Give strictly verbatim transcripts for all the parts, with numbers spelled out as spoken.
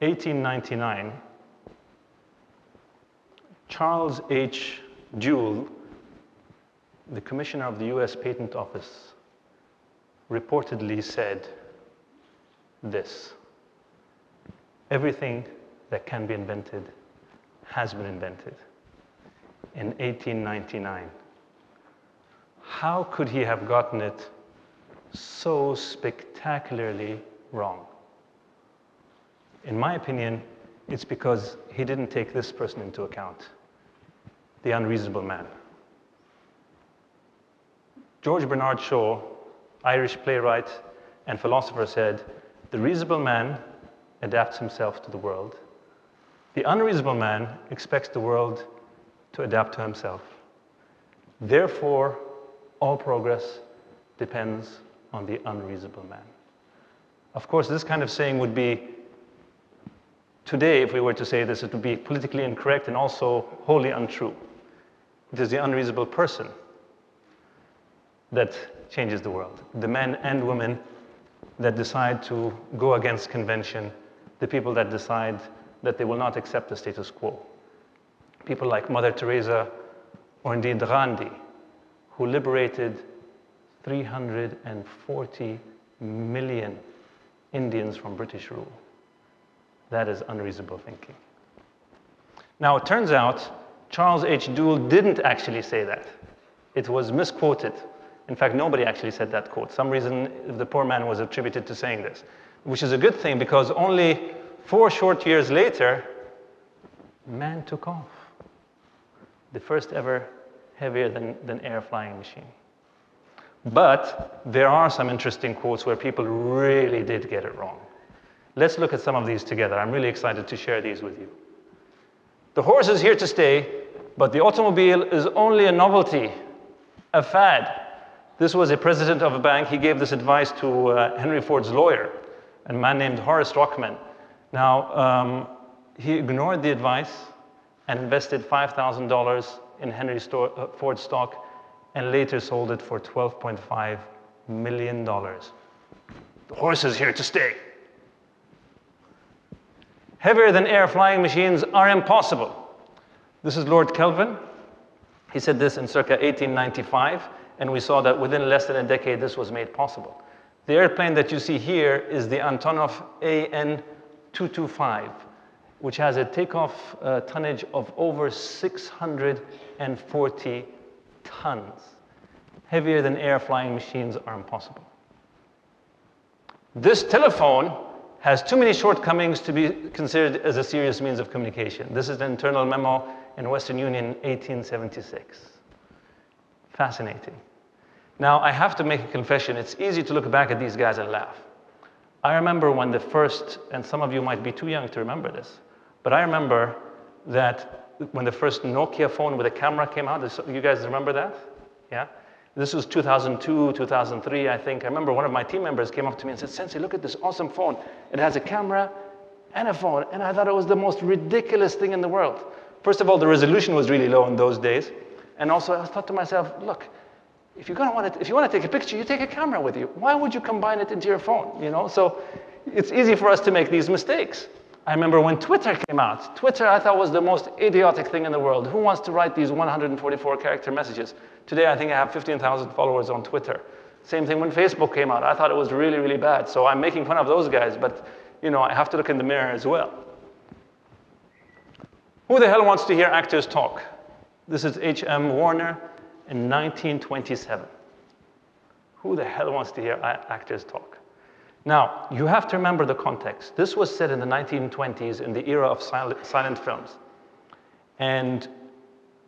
eighteen ninety-nine, Charles H. Duell, the commissioner of the U S Patent Office, reportedly said this: everything that can be invented has been invented in eighteen ninety-nine. How could he have gotten it so spectacularly wrong? In my opinion, it's because he didn't take this person into account, the unreasonable man. George Bernard Shaw, Irish playwright and philosopher, said, the reasonable man adapts himself to the world. The unreasonable man expects the world to adapt to himself. Therefore, all progress depends on the unreasonable man. Of course, this kind of saying would be, today, if we were to say this, it would be politically incorrect and also wholly untrue. It is the unreasonable person that changes the world. The men and women that decide to go against convention, the people that decide that they will not accept the status quo. People like Mother Teresa, or indeed Gandhi, who liberated three hundred forty million Indians from British rule. That is unreasonable thinking. Now, it turns out Charles H. Duell didn't actually say that. It was misquoted. In fact, nobody actually said that quote. Some reason the poor man was attributed to saying this, which is a good thing, because only four short years later, man took off. The first ever heavier than, than air flying machine. But there are some interesting quotes where people really did get it wrong. Let's look at some of these together. I'm really excited to share these with you. The horse is here to stay, but the automobile is only a novelty, a fad. This was a president of a bank. He gave this advice to uh, Henry Ford's lawyer, a man named Horace Rockman. Now, um, he ignored the advice and invested five thousand dollars in Henry Sto- uh, Ford stock and later sold it for twelve point five million dollars. The horse is here to stay. Heavier than air flying machines are impossible. This is Lord Kelvin. He said this in circa eighteen ninety-five. And we saw that within less than a decade, this was made possible. The airplane that you see here is the Antonov A N two twenty-five, which has a takeoff uh, tonnage of over six hundred forty tons. Heavier than air flying machines are impossible. This telephone has too many shortcomings to be considered as a serious means of communication. This is an internal memo in Western Union, eighteen seventy-six. Fascinating. Now, I have to make a confession. It's easy to look back at these guys and laugh. I remember when the first, and some of you might be too young to remember this, but I remember that when the first Nokia phone with a camera came out, you guys remember that? Yeah? This was two thousand two, two thousand three, I think. I remember one of my team members came up to me and said, Sensei, look at this awesome phone. It has a camera and a phone. And I thought it was the most ridiculous thing in the world. First of all, the resolution was really low in those days. And also, I thought to myself, look, if you're gonna want to, if you want to take a picture, you take a camera with you. Why would you combine it into your phone? You know, so it's easy for us to make these mistakes. I remember when Twitter came out. Twitter, I thought, was the most idiotic thing in the world. Who wants to write these one hundred forty-four character messages? Today, I think I have fifteen thousand followers on Twitter. Same thing when Facebook came out. I thought it was really, really bad. So I'm making fun of those guys, but you know, I have to look in the mirror as well. Who the hell wants to hear actors talk? This is H M Warner in nineteen twenty-seven. Who the hell wants to hear actors talk? Now, you have to remember the context. This was said in the nineteen twenties in the era of silent, silent films. And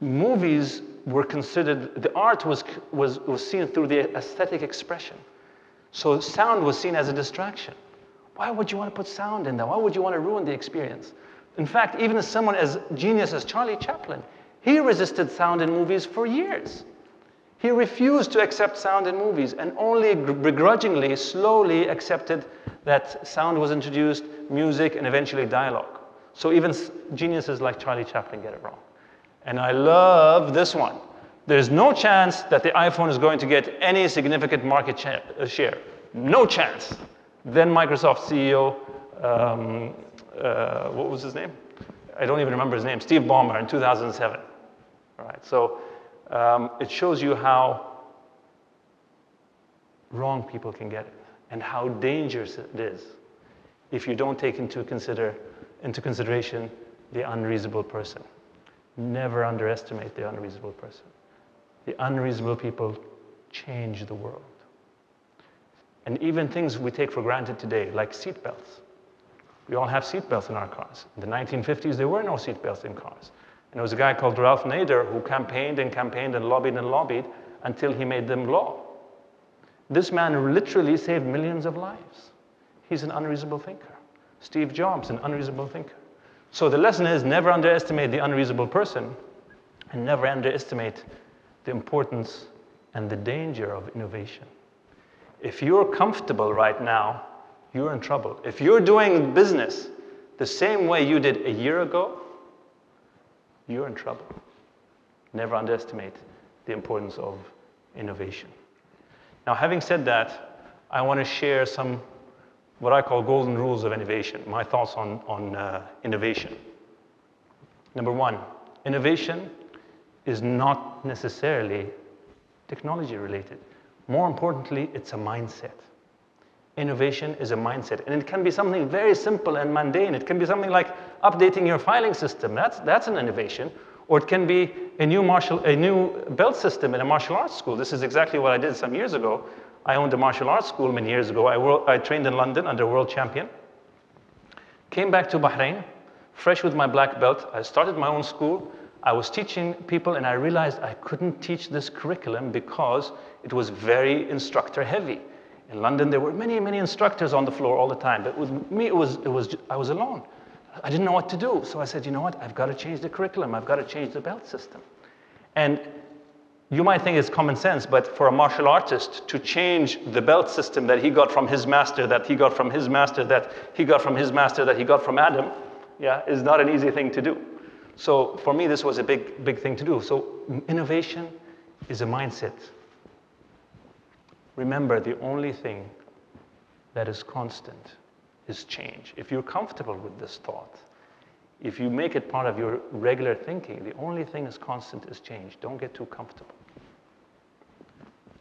movies were considered, the art was, was, was seen through the aesthetic expression. So sound was seen as a distraction. Why would you want to put sound in there? Why would you want to ruin the experience? In fact, even as someone as genius as Charlie Chaplin, he resisted sound in movies for years. He refused to accept sound in movies and only begrudgingly, slowly accepted that sound was introduced, music, and eventually dialogue. So even geniuses like Charlie Chaplin get it wrong. And I love this one. There's no chance that the iPhone is going to get any significant market share. No chance. Then Microsoft C E O um, uh, what was his name? I don't even remember his name, Steve Ballmer in two thousand seven. All right, so um, it shows you how wrong people can get it and how dangerous it is if you don't take into, consider, into consideration the unreasonable person. Never underestimate the unreasonable person. The unreasonable people change the world. And even things we take for granted today, like seatbelts. We all have seatbelts in our cars. In the nineteen fifties, there were no seatbelts in cars. And there was a guy called Ralph Nader who campaigned and campaigned and lobbied and lobbied until he made them law. This man literally saved millions of lives. He's an unreasonable thinker. Steve Jobs, an unreasonable thinker. So the lesson is never underestimate the unreasonable person and never underestimate the importance and the danger of innovation. If you're comfortable right now, you're in trouble. If you're doing business the same way you did a year ago, you're in trouble. Never underestimate the importance of innovation. Now, having said that, I want to share some what I call golden rules of innovation, my thoughts on, on uh, innovation. Number one, innovation is not necessarily technology related. More importantly, it's a mindset. Innovation is a mindset, and it can be something very simple and mundane. It can be something like updating your filing system. That's, that's an innovation. Or it can be a new, martial, a new belt system in a martial arts school. This is exactly what I did some years ago. I owned a martial arts school many years ago. I, world, I trained in London under world champion. Came back to Bahrain, fresh with my black belt. I started my own school. I was teaching people, and I realized I couldn't teach this curriculum because it was very instructor heavy. In London, there were many, many instructors on the floor all the time, but with me, it was, it was, I was alone. I didn't know what to do, so I said, you know what, I've got to change the curriculum, I've got to change the belt system. And you might think it's common sense, but for a martial artist to change the belt system that he got from his master, that he got from his master, that he got from his master, that he got from Adam, yeah, is not an easy thing to do. So for me, this was a big, big thing to do. So innovation is a mindset. Remember, the only thing that is constant is change. If you're comfortable with this thought, if you make it part of your regular thinking, the only thing that's constant is change. Don't get too comfortable.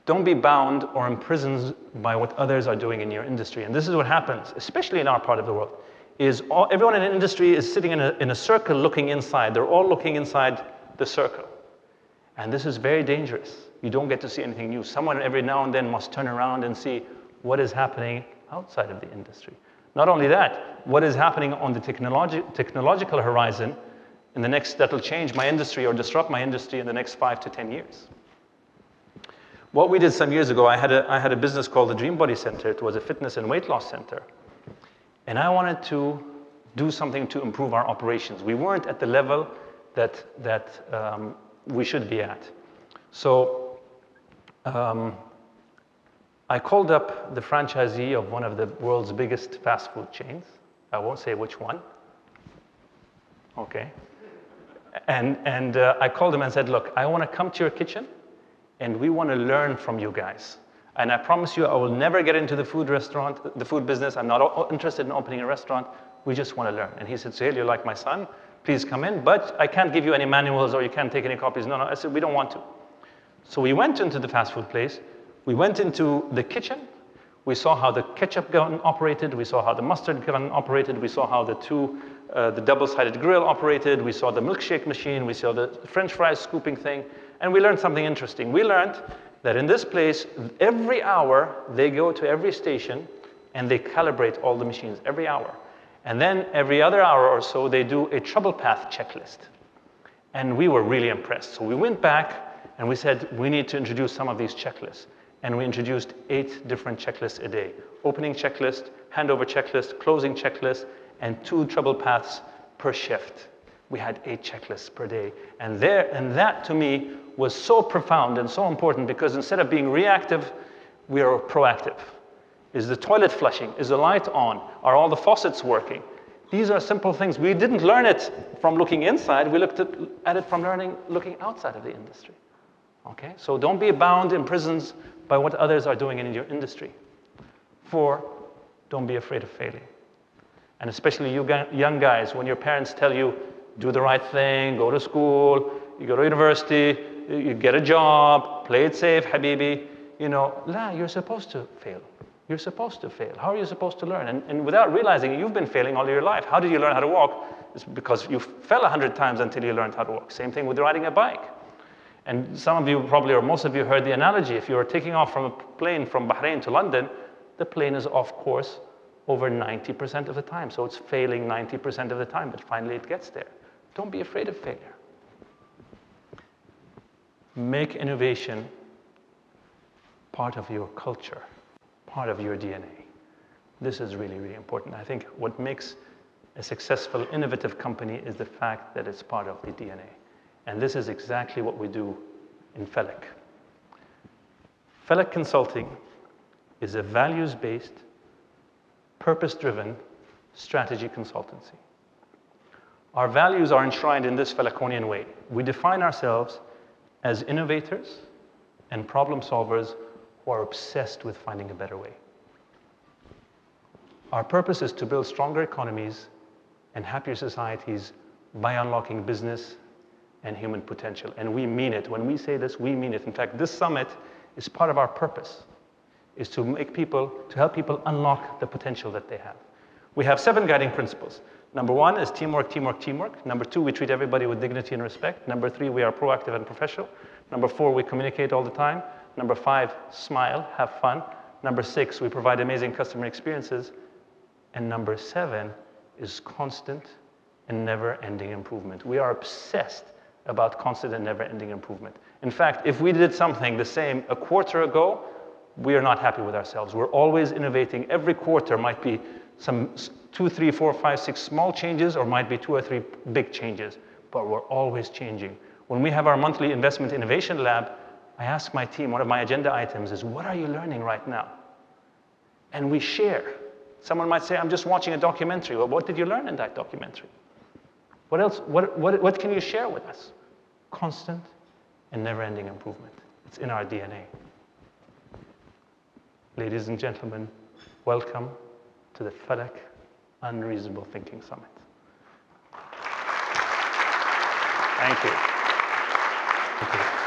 Don't be bound or imprisoned by what others are doing in your industry. And this is what happens, especially in our part of the world, is all, everyone in an industry is sitting in a, in a circle looking inside. They're all looking inside the circle. And this is very dangerous. You don't get to see anything new. Someone every now and then must turn around and see what is happening outside of the industry. Not only that, what is happening on the technologi- technological horizon in the next, that'll change my industry or disrupt my industry in the next five to ten years. What we did some years ago, I had a, I had a business called the Dream Body Center. It was a fitness and weight loss center. And I wanted to do something to improve our operations. We weren't at the level that, that um, we should be at. So um, I called up the franchisee of one of the world's biggest fast food chains. I won't say which one. Okay. And, and uh, I called him and said, look, I want to come to your kitchen, and we want to learn from you guys. And I promise you, I will never get into the food restaurant, the food business. I'm not interested in opening a restaurant. We just want to learn. And he said, Suhail, you're like my son. Please come in, but I can't give you any manuals or you can't take any copies. No, no, I said, we don't want to. So we went into the fast food place. We went into the kitchen. We saw how the ketchup gun operated. We saw how the mustard gun operated. We saw how the two, uh, the double-sided grill operated. We saw the milkshake machine. We saw the French fries scooping thing. And we learned something interesting. We learned that in this place, every hour, they go to every station and they calibrate all the machines every hour. And then every other hour or so, they do a trouble path checklist. And we were really impressed. So we went back and we said, we need to introduce some of these checklists. And we introduced eight different checklists a day. Opening checklist, handover checklist, closing checklist, and two trouble paths per shift. We had eight checklists per day. And, there, and that, to me, was so profound and so important because instead of being reactive, we are proactive. Is the toilet flushing? Is the light on? Are all the faucets working? These are simple things. We didn't learn it from looking inside. We looked at it from learning, looking outside of the industry. Okay? So don't be bound, imprisoned by what others are doing in your industry. Four, don't be afraid of failing. And especially you young guys, when your parents tell you, do the right thing, go to school, you go to university, you get a job, play it safe, habibi, you know, la, you're supposed to fail. You're supposed to fail. How are you supposed to learn? And, and without realizing it, you've been failing all your life. How did you learn how to walk? It's because you fell a hundred times until you learned how to walk. Same thing with riding a bike. And some of you probably, or most of you, heard the analogy. If you were taking off from a plane from Bahrain to London, the plane is off course over ninety percent of the time. So it's failing ninety percent of the time, but finally it gets there. Don't be afraid of failure. Make innovation part of your culture, part of your D N A. This is really, really important. I think what makes a successful, innovative company is the fact that it's part of the D N A. And this is exactly what we do in Falak. Falak Consulting is a values-based, purpose-driven strategy consultancy. Our values are enshrined in this Falakonian way. We define ourselves as innovators and problem solvers who are obsessed with finding a better way. Our purpose is to build stronger economies and happier societies by unlocking business and human potential. And we mean it. When we say this, we mean it. In fact, this summit is part of our purpose, is to make people, to help people unlock the potential that they have. We have seven guiding principles. Number one is teamwork, teamwork, teamwork. Number two, we treat everybody with dignity and respect. Number three, we are proactive and professional. Number four, we communicate all the time. Number five, smile, have fun. Number six, we provide amazing customer experiences. And number seven is constant and never-ending improvement. We are obsessed about constant and never-ending improvement. In fact, if we did something the same a quarter ago, we are not happy with ourselves. We're always innovating. Every quarter might be some two, three, four, five, six small changes, or might be two or three big changes, but we're always changing. When we have our monthly investment innovation lab, I ask my team, one of my agenda items is, what are you learning right now? And we share. Someone might say, I'm just watching a documentary. Well, what did you learn in that documentary? What else, what, what, what can you share with us? Constant and never-ending improvement. It's in our D N A. Ladies and gentlemen, welcome to the Falak Unreasonable Thinking Summit. Thank you. Thank you.